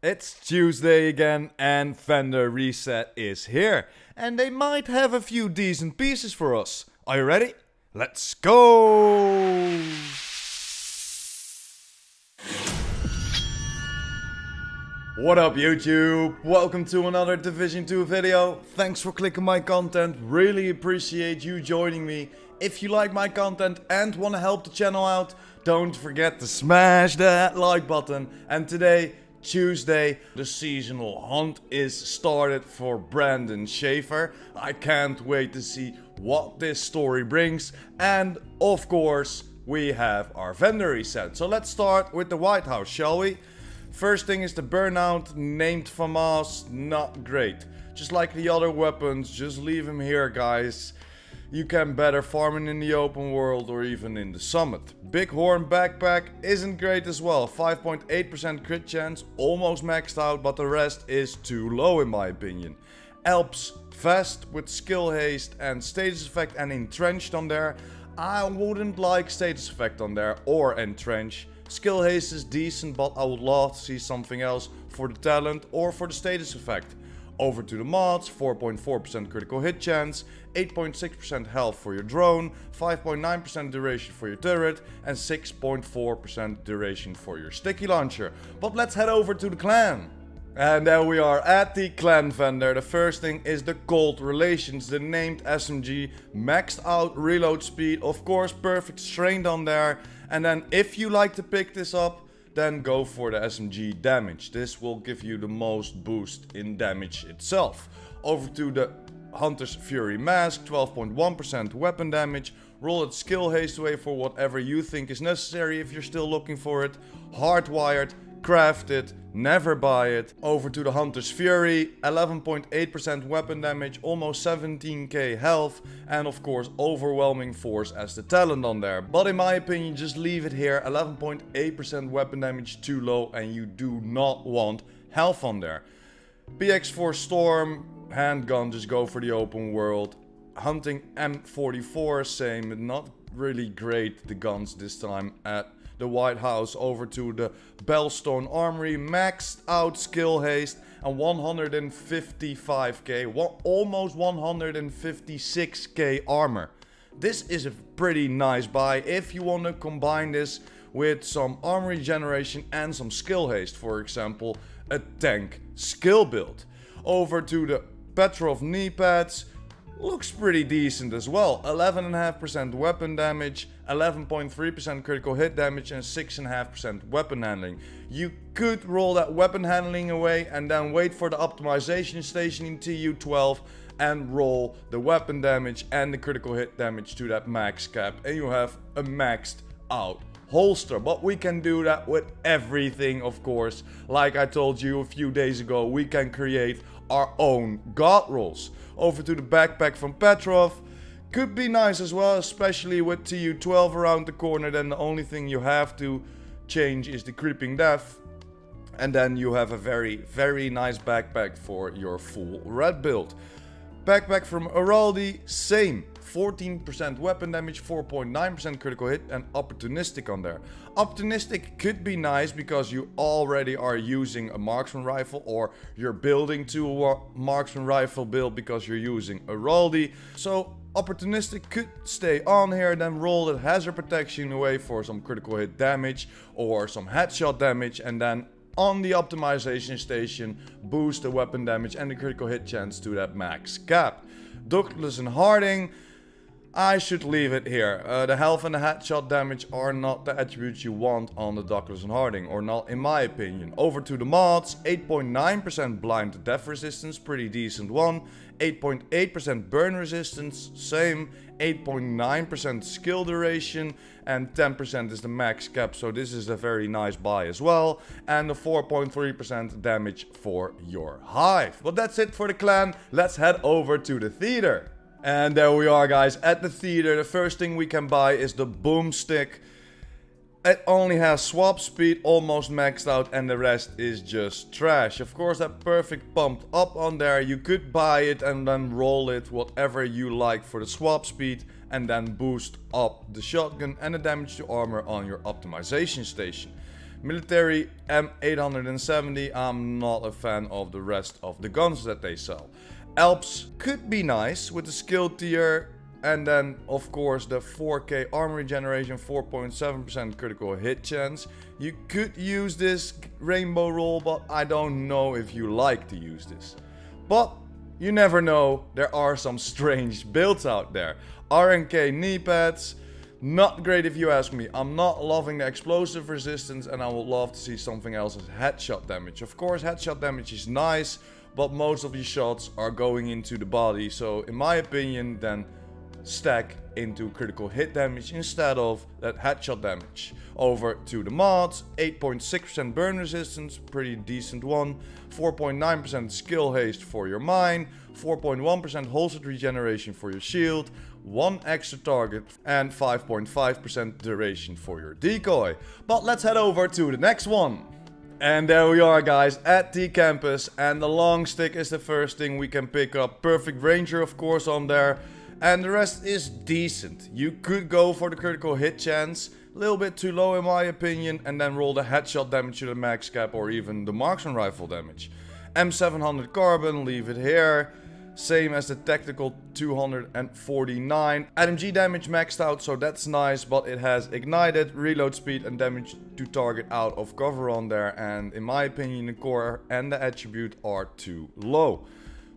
It's Tuesday again and Vendor Reset is here. And they might have a few decent pieces for us. Are you ready? Let's go! What up YouTube? Welcome to another Division 2 video. Thanks for clicking my content, really appreciate you joining me. If you like my content and want to help the channel out, don't forget to smash that like button. And today, Tuesday, the seasonal hunt is started for Brandon Schaefer. I can't wait to see what this story brings. And of course, we have our vendor reset. So let's start with the White House, shall we? First thing is the burnout, named FAMAS, not great. Just like the other weapons, just leave him here guys. You can better farm him in the open world or even in the summit. Bighorn backpack isn't great as well, 5.8% crit chance, almost maxed out, but the rest is too low in my opinion. Alps vest with skill haste and status effect and entrenched on there. I wouldn't like status effect on there or entrench. Skill haste is decent, but I would love to see something else for the talent or for the status effect. Over to the mods, 4.4% critical hit chance, 8.6% health for your drone, 5.9% duration for your turret, and 6.4% duration for your sticky launcher. But let's head over to the clan. And there we are at the clan vendor. The first thing is the Cold Relations, the named SMG, maxed out reload speed, of course perfect strained on there. And then if you like to pick this up, then go for the SMG damage. This will give you the most boost in damage itself. Over to the Hunter's Fury mask, 12.1% weapon damage. Roll it skill haste away for whatever you think is necessary if you're still looking for it. Hardwired, craft it, never buy it. Over to the Hunter's Fury, 11.8% weapon damage, almost 17k health, and of course overwhelming force as the talent on there. But in my opinion, just leave it here. 11.8% weapon damage, too low, and you do not want health on there. PX4 Storm, handgun, just go for the open world. Hunting M44, same, not really great, the guns this time at the White House. Over to the Bellstone Armory, maxed out skill haste and 155k, almost 156k armor. This is a pretty nice buy if you want to combine this with some armor regeneration and some skill haste, for example a tank skill build. Over to the Petrov knee pads, looks pretty decent as well. 11.5% weapon damage, 11.3% critical hit damage, and 6.5% weapon handling. You could roll that weapon handling away and then wait for the optimization station in tu12 and roll the weapon damage and the critical hit damage to that max cap, and you have a maxed out holster. But we can do that with everything, of course. Like I told you a few days ago, we can create our own god rolls. Over to the backpack from Petrov, could be nice as well, especially with tu12 around the corner. Then the only thing you have to change is the Creeping Death, and then you have a very nice backpack for your full red build. Backpack from Heraldi, same, 14% weapon damage, 4.9% critical hit, and opportunistic on there. Opportunistic could be nice because you already are using a marksman rifle, or you're building to a marksman rifle build because you're using Heraldi. So opportunistic could stay on here, then roll that hazard protection away for some critical hit damage or some headshot damage, and then on the optimization station, boost the weapon damage and the critical hit chance to that max cap. Douglas and Harding, I should leave it here. The health and the headshot damage are not the attributes you want on the Douglas and Harding, or not in my opinion. Over to the mods, 8.9% blind to death resistance, pretty decent one. 8.8% burn resistance, same. 8.9% skill duration, and 10% is the max cap, so this is a very nice buy as well. And the 4.3% damage for your hive. Well, that's it for the clan. Let's head over to the theater. And there we are guys at the theater. The first thing we can buy is the Boomstick. It only has swap speed, almost maxed out, and the rest is just trash. Of course, that perfect pumped up on there. You could buy it and then roll it whatever you like for the swap speed, and then boost up the shotgun and the damage to armor on your optimization station. Military M870, I'm not a fan of the rest of the guns that they sell. Alps could be nice with the skill tier, and then of course the 4K armor regeneration, 4.7% critical hit chance. You could use this rainbow roll, but I don't know if you like to use this. But you never know, there are some strange builds out there. RNK knee pads, not great if you ask me. I'm not loving the explosive resistance, and I would love to see something else as headshot damage. Of course headshot damage is nice, but most of your shots are going into the body, so in my opinion then stack into critical hit damage instead of that headshot damage. Over to the mods, 8.6% burn resistance, pretty decent one, 4.9% skill haste for your mine, 4.1% holstered regeneration for your shield, 1 extra target, and 5.5% duration for your decoy. But let's head over to the next one. And there we are guys, at the campus, and the long stick is the first thing we can pick up. Perfect Ranger of course on there. And the rest is decent. You could go for the critical hit chance, a little bit too low in my opinion, and then roll the headshot damage to the max cap or even the marksman rifle damage. M700 Carbon, leave it here. Same as the tactical 249. AMG damage maxed out, so that's nice, but it has ignited, reload speed, and damage to target out of cover on there. And in my opinion, the core and the attribute are too low.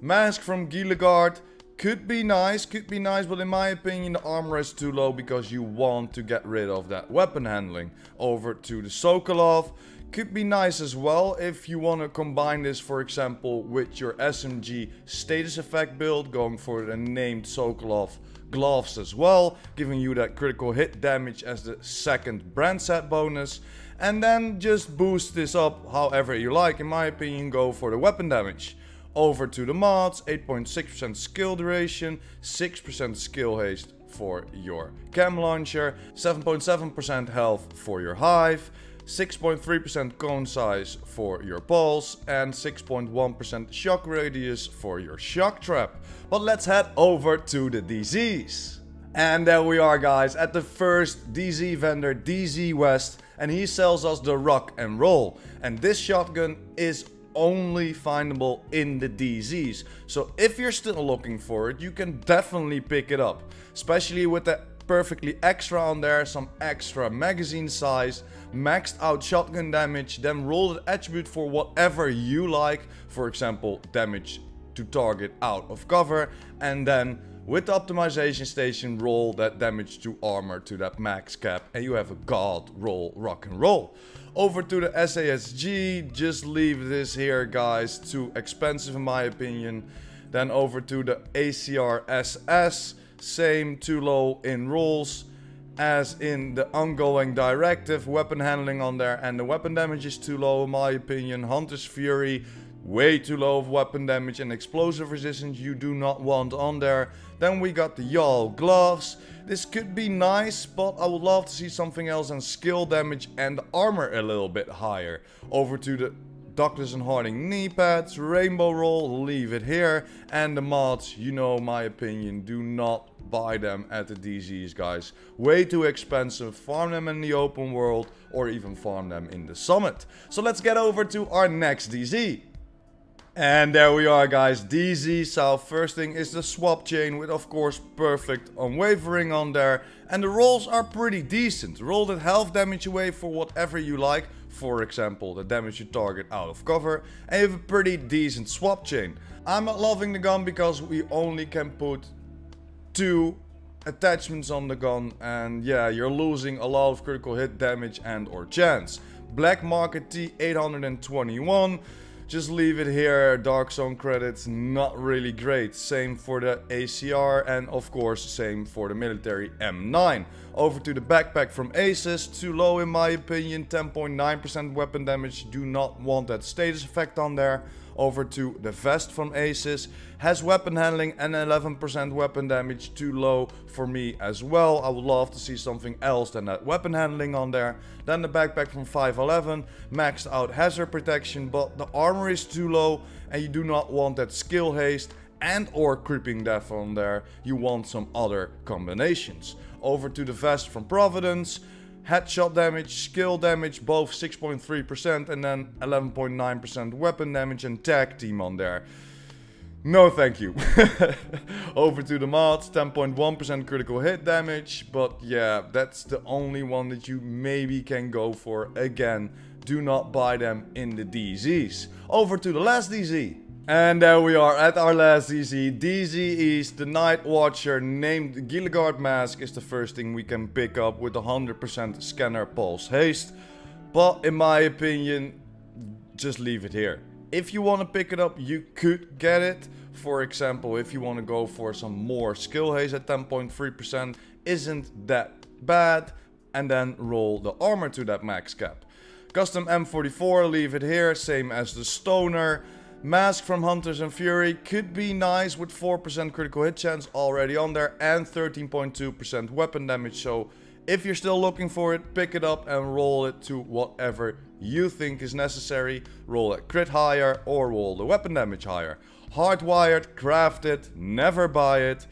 Mask from Gilgaard. Could be nice, but in my opinion the armor is too low because you want to get rid of that weapon handling. Over to the Sokolov, could be nice as well if you want to combine this for example with your SMG status effect build, going for the named Sokolov gloves as well, giving you that critical hit damage as the second brand set bonus. And then just boost this up however you like. In my opinion, go for the weapon damage. Over to the mods, 8.6% skill duration, 6% skill haste for your cam launcher, 7.7% health for your hive, 6.3% cone size for your pulse, and 6.1% shock radius for your shock trap. But let's head over to the DZs. And there we are guys, at the first DZ vendor, DZ West, and he sells us the rock and roll. And this shotgun is only findable in the DZs, so if you're still looking for it, you can definitely pick it up, especially with the perfectly extra on there, some extra magazine size, maxed out shotgun damage, then roll the attribute for whatever you like, for example damage to target out of cover, and then with the optimization station roll that damage to armor to that max cap, and you have a god roll rock and roll. Over to the SASG, just leave this here guys, too expensive in my opinion. Then over to the ACRSS, same, too low in rolls as in the ongoing directive, weapon handling on there and the weapon damage is too low in my opinion. Hunter's Fury, way too low of weapon damage and explosive resistance, you do not want on there. Then we got the Y'all gloves. This could be nice, but I would love to see something else and skill damage and armor a little bit higher. Over to the Douglas and Harding knee pads, rainbow roll, leave it here. And the mods, you know my opinion, do not buy them at the DZs guys. Way too expensive, farm them in the open world or even farm them in the summit. So let's get over to our next DZ. And there we are guys, DZ South. First thing is the swap chain with of course perfect unwavering on there. And the rolls are pretty decent. Roll that health damage away for whatever you like. For example, the damage you target out of cover. And you have a pretty decent swap chain. I'm not loving the gun because we only can put 2 attachments on the gun. And yeah, you're losing a lot of critical hit damage and or chance. Black Market T821. Just leave it here, Dark Zone credits, not really great. Same for the ACR and of course same for the military M9. Over to the backpack from ACES, too low in my opinion, 10.9% weapon damage, do not want that status effect on there. Over to the vest from ACES, has weapon handling and 11% weapon damage, too low for me as well. I would love to see something else than that weapon handling on there. Then the backpack from 511, maxed out hazard protection, but the armor is too low and you do not want that skill haste and or creeping death on there. You want some other combinations. Over to the vest from Providence, Headshot damage, skill damage, both 6.3%, and then 11.9% weapon damage and tag team on there. No thank you. Over to the mods, 10.1% critical hit damage, but yeah, that's the only one that you maybe can go for. Again, do not buy them in the DZs. Over to the last DZ. And there we are at our last DZ, DZ East. The Night Watcher named Gilgaard Mask is the first thing we can pick up with 100% Scanner Pulse Haste. But in my opinion, just leave it here. If you want to pick it up, you could get it. For example, if you want to go for some more Skill Haste at 10.3%, isn't that bad. And then roll the armor to that max cap. Custom M44, leave it here, same as the Stoner. Mask from Hunters and Fury could be nice with 4% critical hit chance already on there and 13.2% weapon damage. So if you're still looking for it, pick it up and roll it to whatever you think is necessary. Roll a crit higher or roll the weapon damage higher. Hardwired, crafted, never buy it.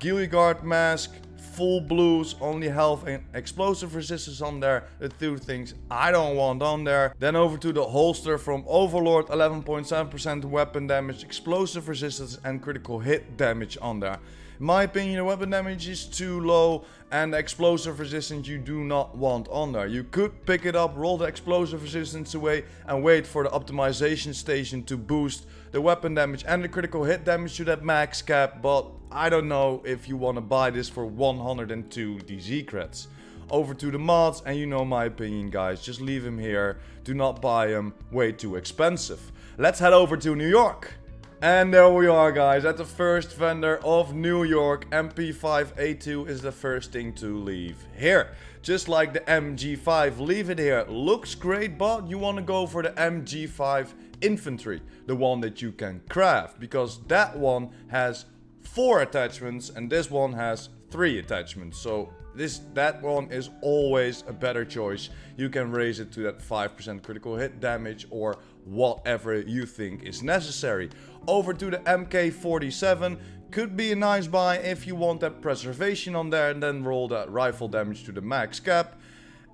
Gilgaard Mask, full blues, only health and explosive resistance on there. The two things I don't want on there. Then over to the holster from Overlord, 11.7% weapon damage, explosive resistance and critical hit damage on there. In my opinion, the weapon damage is too low and the explosive resistance you do not want on there. You could pick it up, roll the explosive resistance away and wait for the optimization station to boost the weapon damage and the critical hit damage to that max cap, but I don't know if you want to buy this for 102 DZ creds. Over to the mods, and you know my opinion guys, just leave them here, do not buy them, way too expensive. Let's head over to New York. And there we are guys, at the first vendor of New York. MP5A2 is the first thing to leave here. Just like the MG5, leave it here. Looks great, but you want to go for the MG5 Infantry, the one that you can craft, because that one has 4 attachments and this one has 3 attachments, so that one is always a better choice. You can raise it to that 5% critical hit damage or whatever you think is necessary. Over to the MK47, could be a nice buy if you want that preservation on there and then roll that rifle damage to the max cap.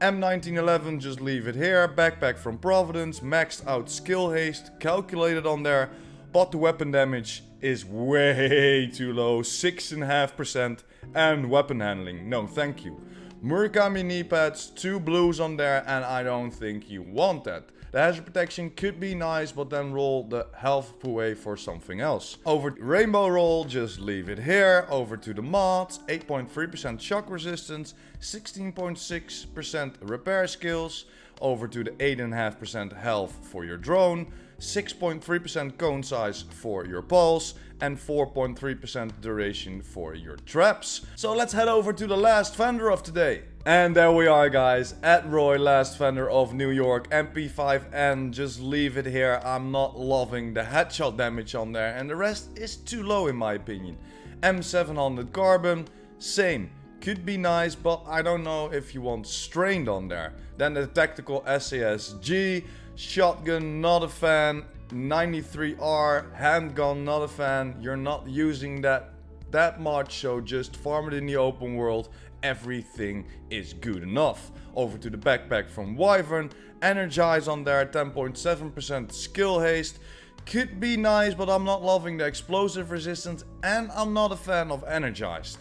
M1911, just leave it here. Backpack from Providence, maxed out skill haste, calculated on there, but the weapon damage is way too low, 6.5%, and weapon handling, no thank you. Murakami knee pads, 2 blues on there, and I don't think you want that. The hazard protection could be nice, but then roll the health away for something else. Over rainbow roll, just leave it here. Over to the mods, 8.3% shock resistance, 16.6% repair skills. Over to the 8.5% health for your drone, 6.3% cone size for your pulse, and 4.3% duration for your traps. So let's head over to the last vendor of today. And there we are guys, at Roy, last vendor of New York. MP5N, just leave it here. I'm not loving the headshot damage on there and the rest is too low in my opinion. M700 Carbon, same. Could be nice, but I don't know if you want strained on there. Then the tactical SASG, shotgun, not a fan, 93R, handgun, not a fan. You're not using that much, so just farm it in the open world. Everything is good enough. Over to the backpack from Wyvern, energize on there, 10.7% skill haste. Could be nice, but I'm not loving the explosive resistance and I'm not a fan of energized.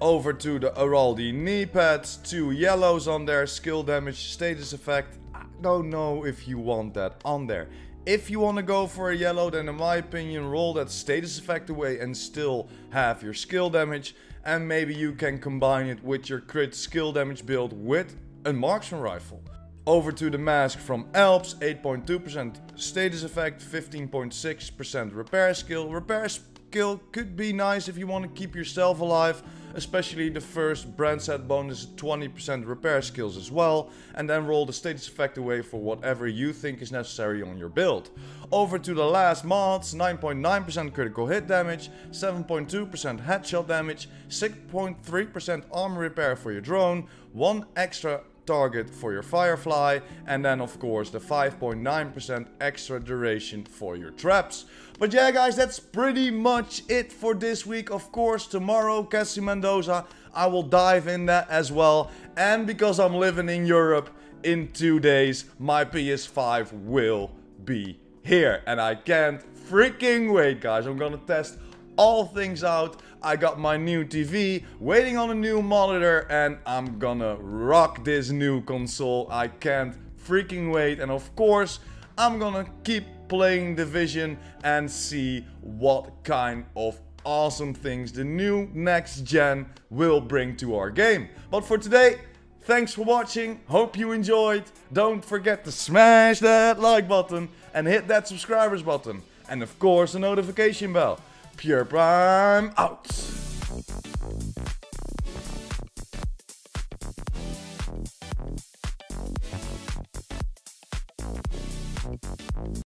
Over to the Heraldi knee pads, 2 yellows on there, skill damage, status effect. I don't know if you want that on there. If you want to go for a yellow, then in my opinion roll that status effect away and still have your skill damage. And maybe you can combine it with your crit skill damage build with a marksman rifle. Over to the mask from Alps, 8.2% status effect, 15.6% repair skill. Repair skill could be nice if you want to keep yourself alive. Especially the first brand set bonus, 20% repair skills as well. And then roll the status effect away for whatever you think is necessary on your build. Over to the last mods, 9.9% critical hit damage, 7.2% headshot damage, 6.3% armor repair for your drone, 1 extra target for your Firefly, and then of course the 5.9% extra duration for your traps. But yeah guys, that's pretty much it for this week. Of course tomorrow Cassie Mendoza, I will dive in that as well. And because I'm living in Europe, in 2 days, my PS5 will be here. And I can't freaking wait, guys. I'm gonna test all things out. I got my new TV, waiting on a new monitor, and I'm gonna rock this new console. I can't freaking wait. And of course, I'm gonna keep playing Division and see what kind of awesome things the new next gen will bring to our game. But for today, thanks for watching. Hope you enjoyed. Don't forget to smash that like button and hit that subscribers button. And of course, the notification bell. Pure Prime out.